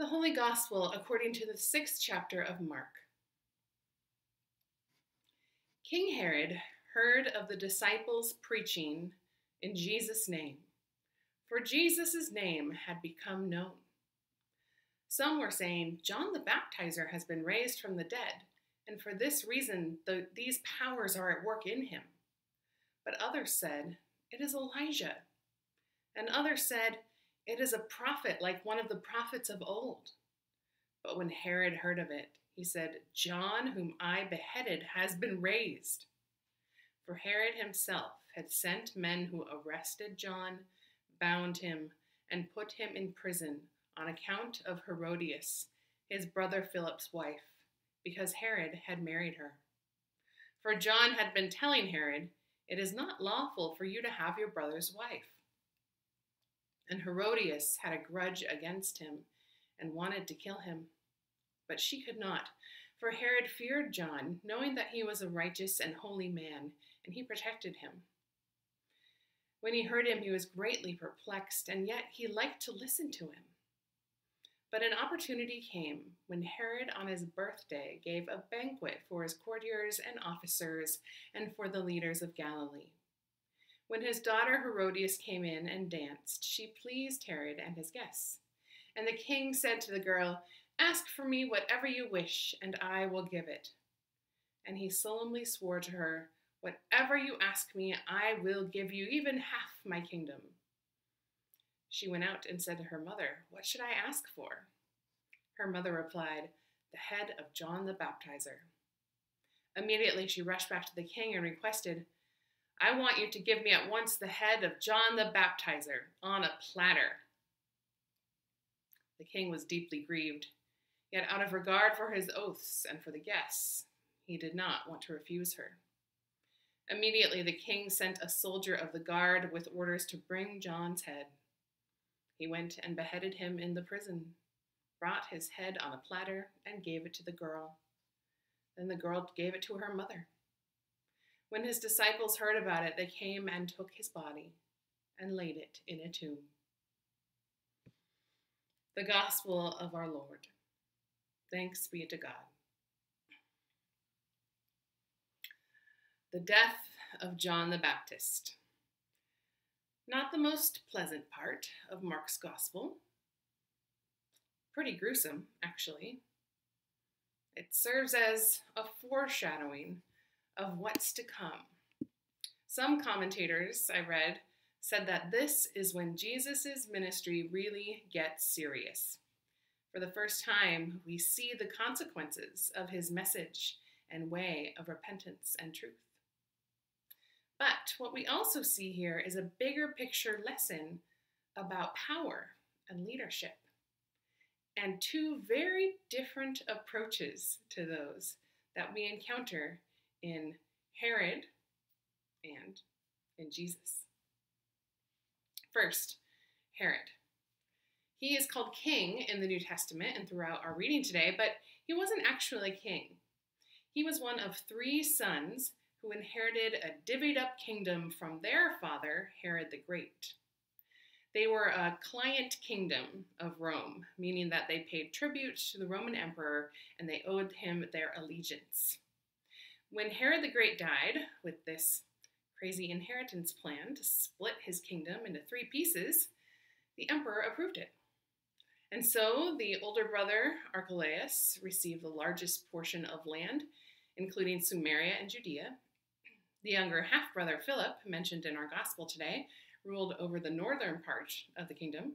The Holy Gospel according to the 6th chapter of Mark. King Herod heard of the disciples preaching in Jesus' name, for Jesus' name had become known. Some were saying, John the Baptizer has been raised from the dead, and for this reason these powers are at work in him. But others said, it is Elijah. And others said, it is a prophet like one of the prophets of old. But when Herod heard of it, he said, John, whom I beheaded, has been raised. For Herod himself had sent men who arrested John, bound him, and put him in prison on account of Herodias, his brother Philip's wife, because Herod had married her. For John had been telling Herod, it is not lawful for you to have your brother's wife. And Herodias had a grudge against him and wanted to kill him. But she could not, for Herod feared John, knowing that he was a righteous and holy man, and he protected him. When he heard him, he was greatly perplexed, and yet he liked to listen to him. But an opportunity came when Herod on his birthday gave a banquet for his courtiers and officers and for the leaders of Galilee. When his daughter Herodias came in and danced, she pleased Herod and his guests. And the king said to the girl, ask for me whatever you wish, and I will give it. And he solemnly swore to her, whatever you ask me, I will give you, even half my kingdom. She went out and said to her mother, what should I ask for? Her mother replied, the head of John the Baptizer. Immediately she rushed back to the king and requested, I want you to give me at once the head of John the Baptizer on a platter. The king was deeply grieved, yet out of regard for his oaths and for the guests, he did not want to refuse her. Immediately the king sent a soldier of the guard with orders to bring John's head. He went and beheaded him in the prison, brought his head on a platter, and gave it to the girl. Then the girl gave it to her mother. When his disciples heard about it, they came and took his body and laid it in a tomb. The Gospel of our Lord. Thanks be to God. The death of John the Baptist. Not the most pleasant part of Mark's Gospel. Pretty gruesome, actually. It serves as a foreshadowing of what's to come. Some commentators I read said that this is when Jesus's ministry really gets serious. For the first time, we see the consequences of his message and way of repentance and truth. But what we also see here is a bigger picture lesson about power and leadership, and two very different approaches to those that we encounter in Herod and in Jesus. First, Herod. He is called king in the New Testament and throughout our reading today, but he wasn't actually king. He was one of three sons who inherited a divvied-up kingdom from their father, Herod the Great. They were a client kingdom of Rome, meaning that they paid tribute to the Roman emperor and they owed him their allegiance. When Herod the Great died, with this crazy inheritance plan to split his kingdom into three pieces, the emperor approved it. And so the older brother, Archelaus, received the largest portion of land, including Samaria and Judea. The younger half-brother, Philip, mentioned in our gospel today, ruled over the northern part of the kingdom.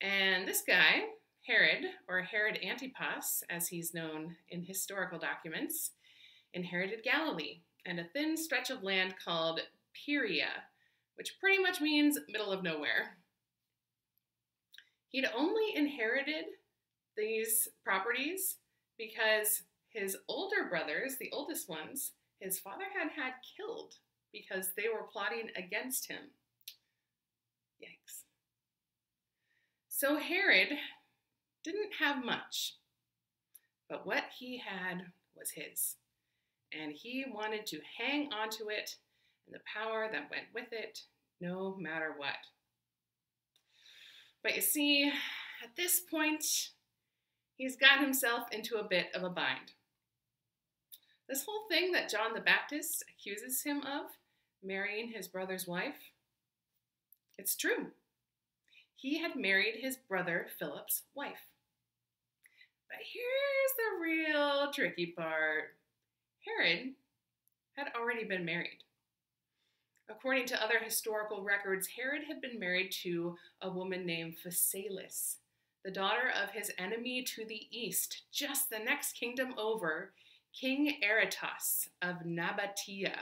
And this guy, Herod, or Herod Antipas, as he's known in historical documents, inherited Galilee and a thin stretch of land called Perea, which pretty much means middle of nowhere. He'd only inherited these properties because his older brothers, the oldest ones, his father had killed because they were plotting against him. Yikes. So Herod didn't have much, but what he had was his. And he wanted to hang on to it and the power that went with it, no matter what. But you see, at this point, he's got himself into a bit of a bind. This whole thing that John the Baptist accuses him of, marrying his brother's wife, it's true. He had married his brother Philip's wife. But here's the real tricky part. Herod had already been married. According to other historical records, Herod had been married to a woman named Phasaelis, the daughter of his enemy to the east, just the next kingdom over, King Aretas of Nabatea.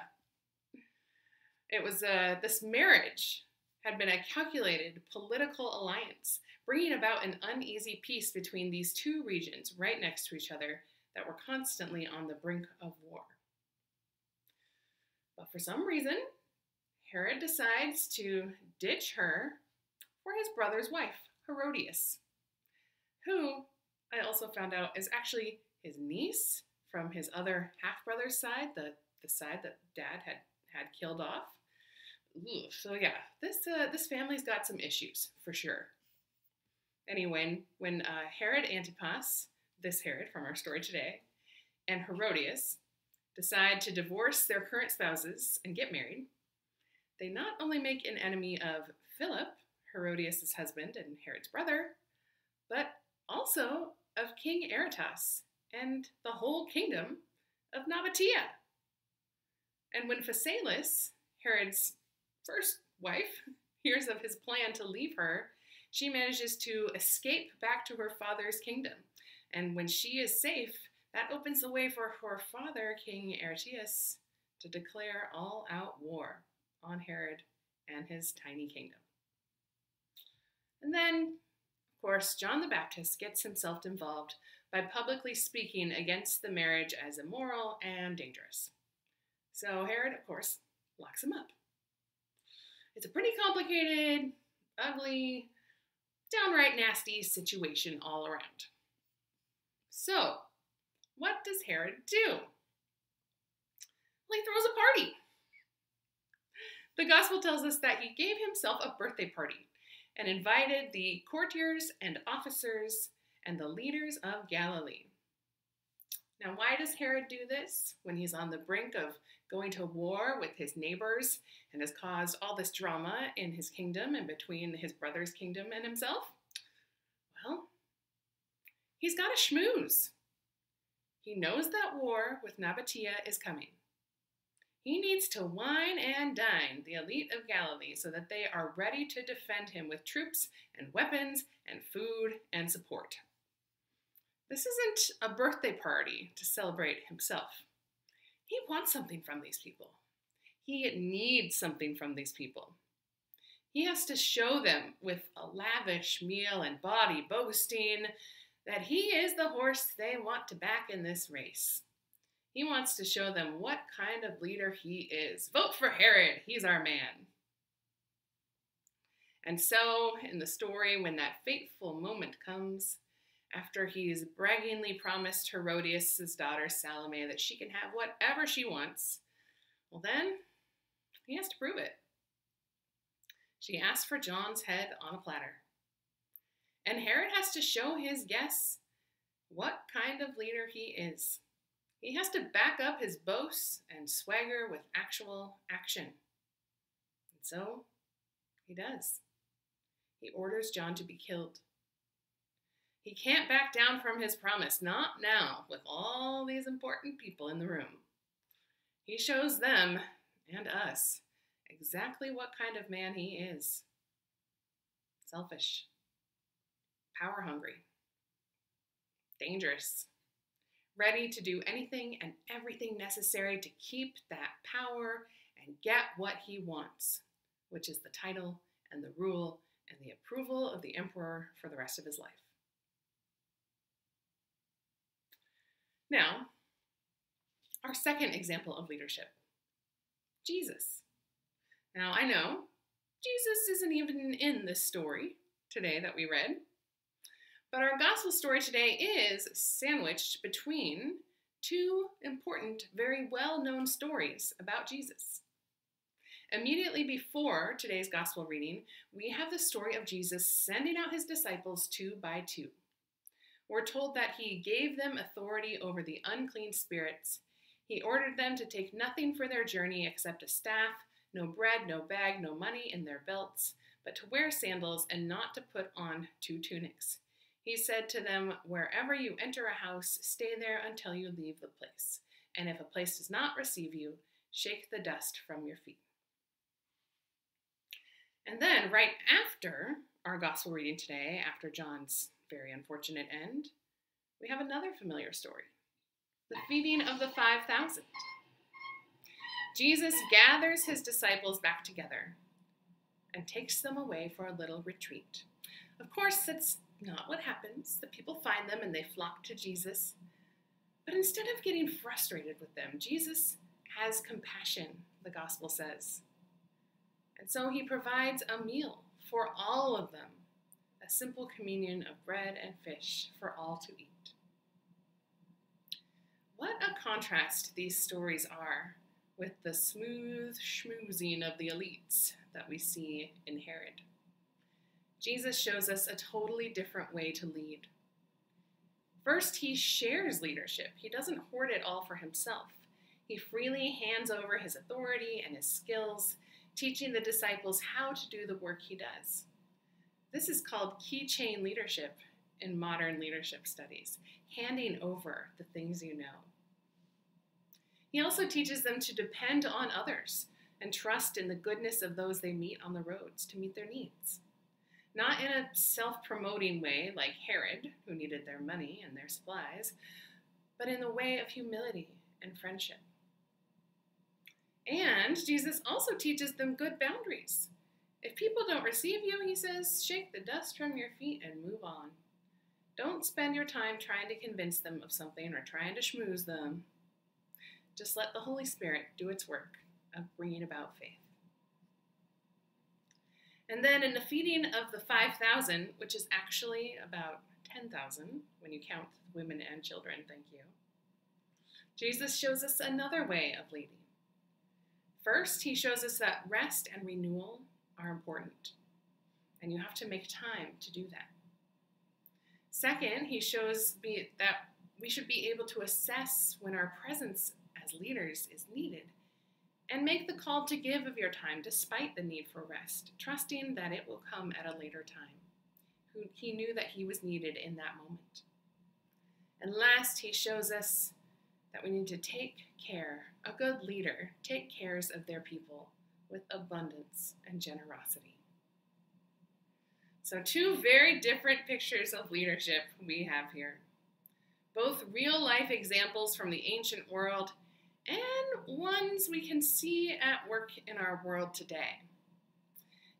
It was this marriage had been a calculated political alliance, bringing about an uneasy peace between these two regions right next to each other that were constantly on the brink of war. But for some reason, Herod decides to ditch her for his brother's wife, Herodias, who I also found out is actually his niece from his other half-brother's side, the side that Dad had killed off. Ooh, so yeah, this family's got some issues for sure. Anyway, when Herod Antipas, this Herod from our story today, and Herodias decide to divorce their current spouses and get married, they not only make an enemy of Philip, Herodias' husband and Herod's brother, but also of King Aretas and the whole kingdom of Nabatea. And when Phasaelis, Herod's first wife, hears of his plan to leave her, she manages to escape back to her father's kingdom. And when she is safe, that opens the way for her father, King Aretas, to declare all-out war on Herod and his tiny kingdom. And then, of course, John the Baptist gets himself involved by publicly speaking against the marriage as immoral and dangerous. So Herod, of course, locks him up. It's a pretty complicated, ugly, downright nasty situation all around. So, what does Herod do? Well, he throws a party. The gospel tells us that he gave himself a birthday party and invited the courtiers and officers and the leaders of Galilee. Now, why does Herod do this when he's on the brink of going to war with his neighbors and has caused all this drama in his kingdom and between his brother's kingdom and himself? Well, he's got a schmooze. He knows that war with Nabatea is coming. He needs to wine and dine the elite of Galilee so that they are ready to defend him with troops and weapons and food and support. This isn't a birthday party to celebrate himself. He wants something from these people. He needs something from these people. He has to show them with a lavish meal and body boasting that he is the horse they want to back in this race. He wants to show them what kind of leader he is. Vote for Herod, he's our man. And so, in the story, when that fateful moment comes, after he's braggingly promised Herodias' daughter Salome that she can have whatever she wants, well then, he has to prove it. She asks for John's head on a platter. And Herod has to show his guests what kind of leader he is. He has to back up his boasts and swagger with actual action. And so, he does. He orders John to be killed. He can't back down from his promise, not now, with all these important people in the room. He shows them, and us, exactly what kind of man he is. Selfish. Power-hungry. Dangerous. Ready to do anything and everything necessary to keep that power and get what he wants, which is the title and the rule and the approval of the emperor for the rest of his life. Now, our second example of leadership, Jesus. Now, I know Jesus isn't even in this story today that we read, but our gospel story today is sandwiched between two important, very well-known stories about Jesus. Immediately before today's gospel reading, we have the story of Jesus sending out his disciples two by two. We're told that he gave them authority over the unclean spirits. He ordered them to take nothing for their journey except a staff, no bread, no bag, no money in their belts, but to wear sandals and not to put on two tunics. He said to them, "Wherever you enter a house, stay there until you leave the place. And if a place does not receive you, shake the dust from your feet." And then, right after our gospel reading today, after John's very unfortunate end, we have another familiar story, the feeding of the 5,000. Jesus gathers his disciples back together and takes them away for a little retreat. Of course, that's not what happens. The people find them and they flock to Jesus. But instead of getting frustrated with them, Jesus has compassion, the gospel says. And so he provides a meal for all of them, a simple communion of bread and fish for all to eat. What a contrast these stories are with the smooth schmoozing of the elites that we see in Herod. Jesus shows us a totally different way to lead. First, he shares leadership. He doesn't hoard it all for himself. He freely hands over his authority and his skills, teaching the disciples how to do the work he does. This is called keychain leadership in modern leadership studies, handing over the things you know. He also teaches them to depend on others and trust in the goodness of those they meet on the roads to meet their needs. Not in a self-promoting way like Herod, who needed their money and their supplies, but in the way of humility and friendship. And Jesus also teaches them good boundaries. If people don't receive you, he says, shake the dust from your feet and move on. Don't spend your time trying to convince them of something or trying to schmooze them. Just let the Holy Spirit do its work of bringing about faith. And then in the feeding of the 5,000, which is actually about 10,000, when you count women and children, thank you, Jesus shows us another way of leading. First, he shows us that rest and renewal are important, and you have to make time to do that. Second, he shows that we should be able to assess when our presence as leaders is needed and make the call to give of your time despite the need for rest, trusting that it will come at a later time. He knew that he was needed in that moment. And last, he shows us that we need to take care. A good leader takes care of their people with abundance and generosity. So two very different pictures of leadership we have here. Both real-life examples from the ancient world and ones we can see at work in our world today.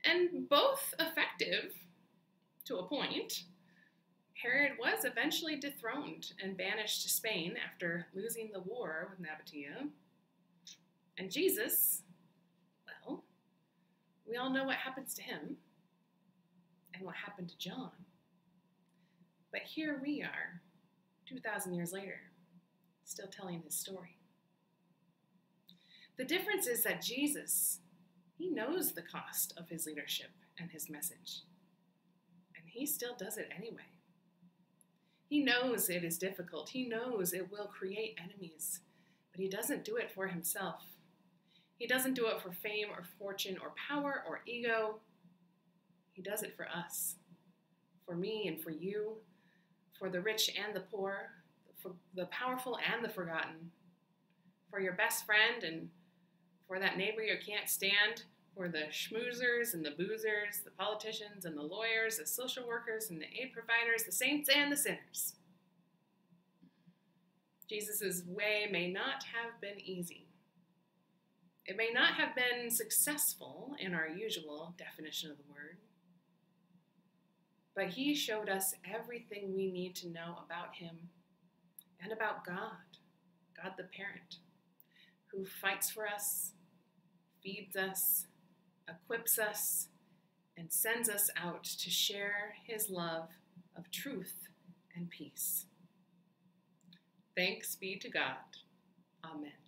And both effective to a point. Herod was eventually dethroned and banished to Spain after losing the war with Nabatea. And Jesus, well, we all know what happens to him and what happened to John. But here we are, 2,000 years later, still telling his story. The difference is that Jesus, he knows the cost of his leadership and his message, and he still does it anyway. He knows it is difficult. He knows it will create enemies, but he doesn't do it for himself. He doesn't do it for fame or fortune or power or ego. He does it for us, for me and for you, for the rich and the poor, for the powerful and the forgotten, for your best friend and for that neighbor you can't stand, for the schmoozers and the boozers, the politicians and the lawyers, the social workers and the aid providers, the saints and the sinners. Jesus' way may not have been easy. It may not have been successful in our usual definition of the word, but he showed us everything we need to know about him and about God, God the Parent, who fights for us, feeds us, equips us, and sends us out to share his love of truth and peace. Thanks be to God. Amen.